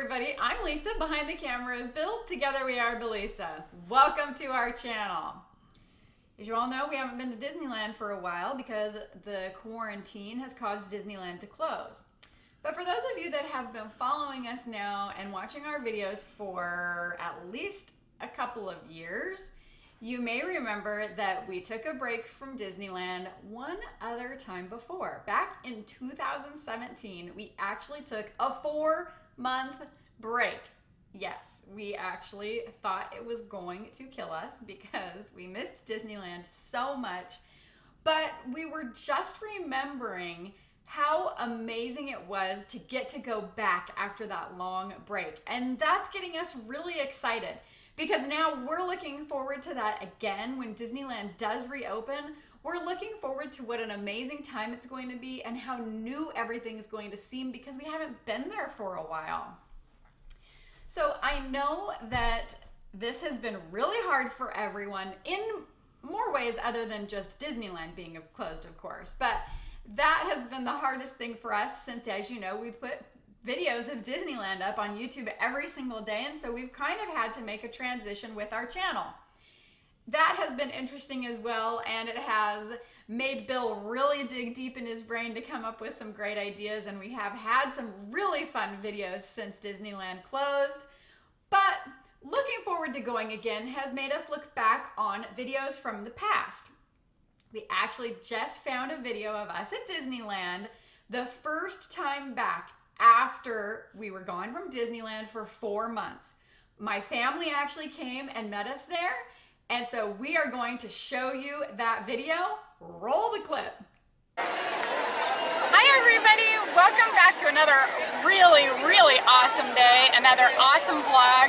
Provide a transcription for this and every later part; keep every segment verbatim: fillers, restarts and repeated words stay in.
everybody, I'm Lisa, behind the camera is Bill, together we are Belisa. Welcome to our channel. As you all know, we haven't been to Disneyland for a while because the quarantine has caused Disneyland to close. But for those of you that have been following us now and watching our videos for at least a couple of years, you may remember that we took a break from Disneyland one other time before. Back in two thousand seventeen, we actually took a four-month break. Yes, we actually thought it was going to kill us because we missed Disneyland so much, but we were just remembering how amazing it was to get to go back after that long break. And that's getting us really excited, because now we're looking forward to that again. When Disneyland does reopen, we're looking forward to what an amazing time it's going to be and how new everything's going to seem because we haven't been there for a while. So I know that this has been really hard for everyone in more ways other than just Disneyland being closed, of course, but that has been the hardest thing for us since, as you know, we put videos of Disneyland up on YouTube every single day, and so we've kind of had to make a transition with our channel. That has been interesting as well, and it has made Bill really dig deep in his brain to come up with some great ideas, and we have had some really fun videos since Disneyland closed. But looking forward to going again has made us look back on videos from the past. We actually just found a video of us at Disneyland the first time back after we were gone from Disneyland for four months. My family actually came and met us there, and so we are going to show you that video. Roll the clip. Hi everybody, welcome back to another really, really awesome day, another awesome vlog.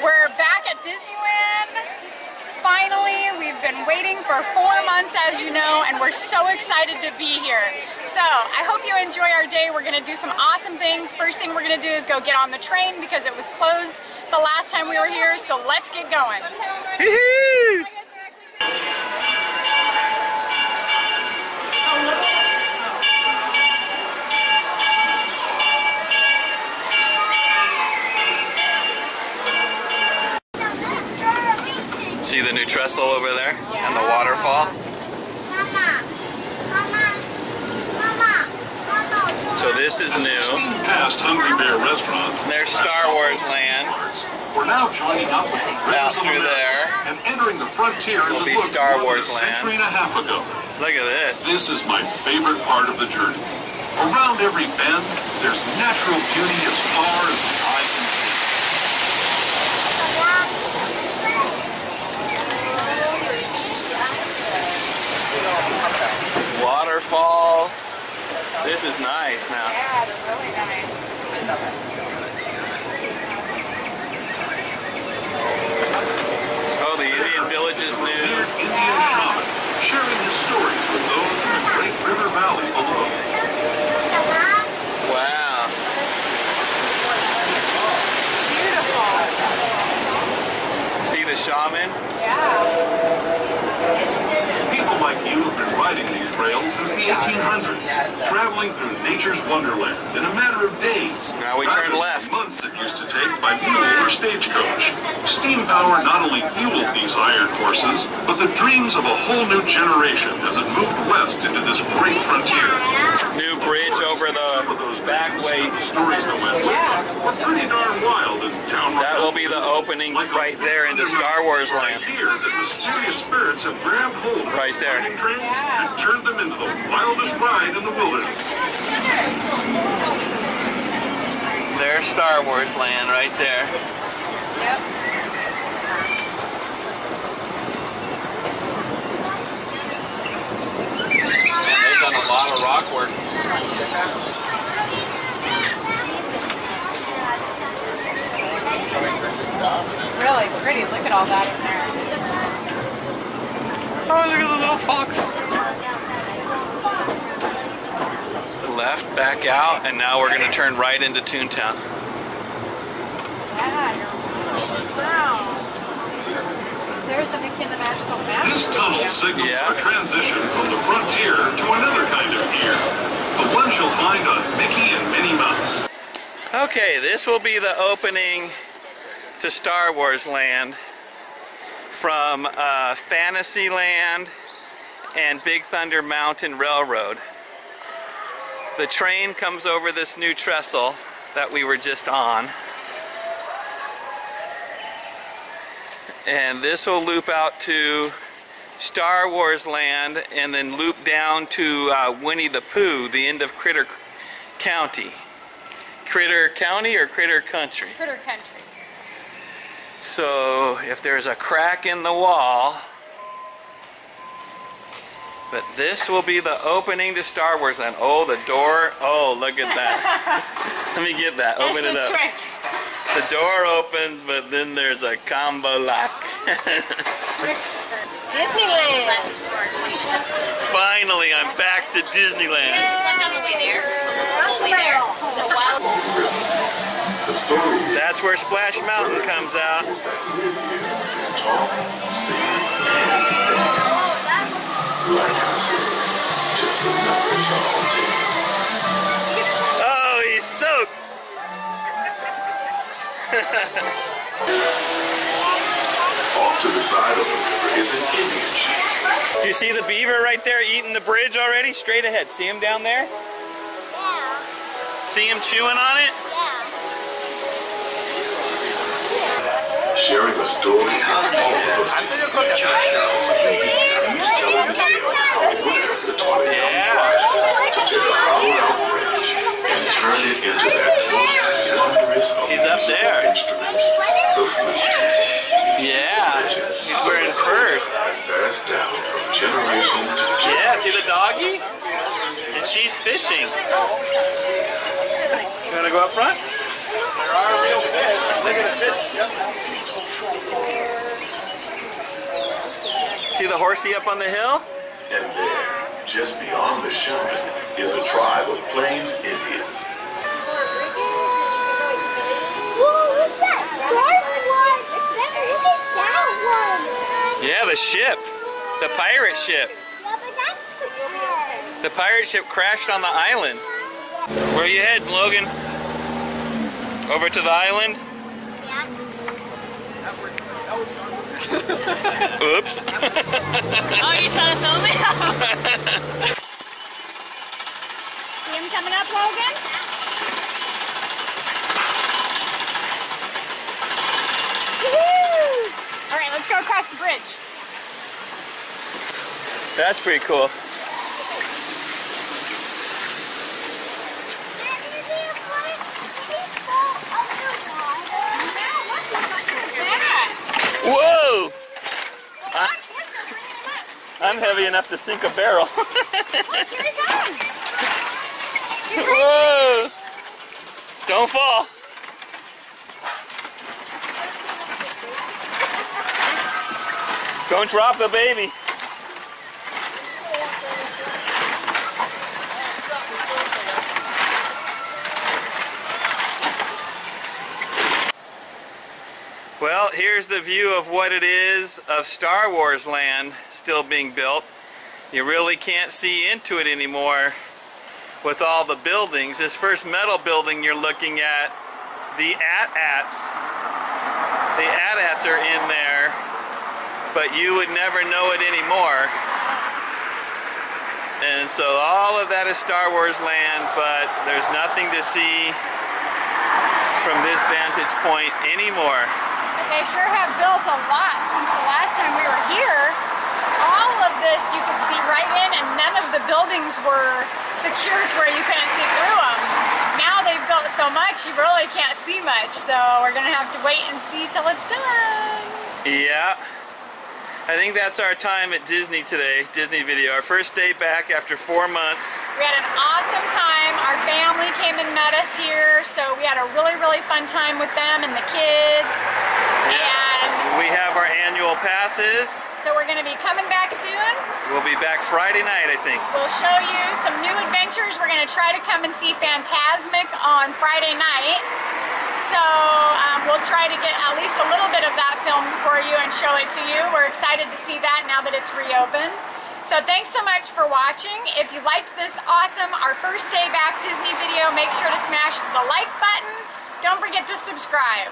We're back at Disneyland. Finally, we've been waiting for four months, as you know, and we're so excited to be here. So I hope you enjoy our day. We're gonna do some awesome things. First thing we're gonna do is go get on the train because it was closed the last time we were here, so let's get going. See the new trestle over there? Yeah. And the waterfall? Mama. Mama. So this is new. Past Hungry Bear Restaurant. There's Star Wars Land. We're now joining up with the out through there, and entering the frontier will be Star Wars Land. Century and a half ago. Look at this. This is my favorite part of the journey. Around every bend, there's natural beauty as far as the eye can see. Waterfalls. This is nice now. Yeah, it's really nice. I love it. Oh, the Indian village is new. Indian shaman sharing his stories with those in the Great River Valley below. Wow. Beautiful. See the shaman? Yeah. People like you have been riding these rails since the eighteen hundreds, traveling through nature's wonderland in a matter of days. Now we turn left. Months it used to take by mule or stagecoach. Steam power not only fueled these iron horses, but the dreams of a whole new generation as it moved west into this great frontier. New bridge over the back way. The stories that went with them were pretty darn wild and downright. That will be the opening right there into Star Wars Land. Here, the mysterious spirits have grabbed hold. Right there. Trains and turned them into the wildest ride in the wilderness. There's Star Wars Land right there. Yep. Man, they've done a lot of rock work. It's really pretty. Look at all that in there. Oh, look at the little fox. Left, back out, and now we're going to turn right into Toontown. Wow. Is there something in the magical map? This tunnel signals yeah. a transition from the frontier to another kind of gear. The one you'll find on Mickey and Minnie Mouse. Okay, this will be the opening to Star Wars Land from uh, Fantasyland and Big Thunder Mountain Railroad. The train comes over this new trestle that we were just on. And this will loop out to Star Wars Land and then loop down to uh, Winnie the Pooh, the end of Critter County. Critter County or Critter Country? Critter Country. So if there's a crack in the wall, but this will be the opening to Star Wars Land. Oh, the door. Oh, look at that. Let me get that. That's Open it up. Trick. The door opens, but then there's a combo lock. Disneyland. Finally, I'm back to Disneyland. That's where Splash Mountain comes out. Oh, he's soaked! Off to the side of the river is an Indian chief. Do you see the beaver right there eating the bridge already? Straight ahead. See him down there? Yeah. See him chewing on it? Sharing a story about all of us together. He's up there. Yeah, he's wearing furs. Yeah, see the doggy? And she's fishing. You want to go up front? There are real fish. Look at the fish. Yep. See the horsey up on the hill? And there, just beyond the shine, is a tribe of Plains Indians. Whoa, look at that one. Look at that one. Yeah, the ship. The pirate ship. No, but that's the one. The pirate ship crashed on the island. Where are you heading, Logan? Over to the island? Yeah. Oops. Oh, you're trying to film me? See him coming up, Logan? Woo-hoo! All right, let's go across the bridge. That's pretty cool. Whoa! I'm, I'm heavy enough to sink a barrel. Look, here it goes! Whoa! Don't fall! Don't drop the baby! Well, here's the view of what it is of Star Wars Land still being built. You really can't see into it anymore with all the buildings. This first metal building you're looking at, the AT-ATs. The AT-ATs are in there, but you would never know it anymore. And so all of that is Star Wars Land, but there's nothing to see from this vantage point anymore. They sure have built a lot since the last time we were here. All of this you could see right in, and none of the buildings were secure to where you couldn't see through them. Now they've built so much you really can't see much, so we're gonna have to wait and see till it's done. Yeah, I think that's our time at Disney today, Disney video. Our first day back after four months. We had an awesome time. Our family came and met us here, so we had a really, really fun time with them and the kids. And we have our annual passes. So we're going to be coming back soon. We'll be back Friday night, I think. We'll show you some new adventures. We're going to try to come and see Fantasmic on Friday night. So um, we'll try to get at least a little bit of that filmed for you and show it to you. We're excited to see that now that it's reopened. So thanks so much for watching. If you liked this awesome, our first day back Disney video, make sure to smash the like button. Don't forget to subscribe.